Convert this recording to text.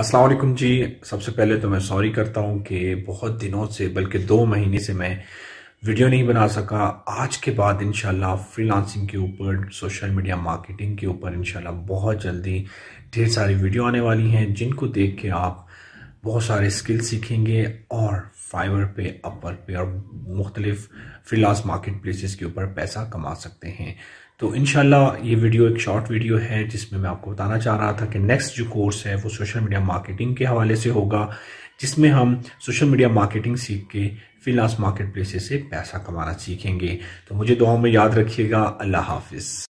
अस्सलाम वालेकुम जी। सबसे पहले तो मैं सॉरी करता हूँ कि बहुत दिनों से बल्कि 2 महीने से मैं वीडियो नहीं बना सका। आज के बाद इंशाल्लाह फ्रीलांसिंग के ऊपर, सोशल मीडिया मार्केटिंग के ऊपर इंशाल्लाह बहुत जल्दी ढेर सारी वीडियो आने वाली हैं, जिनको देख के आप बहुत सारे स्किल सीखेंगे और फाइवर पे, अपवर्क पे और मुख्तलिफ फ्रीलांस मार्केट प्लेसेस के ऊपर पैसा कमा सकते हैं। तो इंशाल्लाह ये वीडियो एक शॉर्ट वीडियो है जिसमें मैं आपको बताना चाह रहा था कि नेक्स्ट जो कोर्स है वो सोशल मीडिया मार्केटिंग के हवाले से होगा, जिसमें हम सोशल मीडिया मार्केटिंग सीख के फ्रीलांस मार्केट प्लेसेस से पैसा कमाना सीखेंगे। तो मुझे दुआओं में याद रखिएगा। अल्लाह हाफिज़।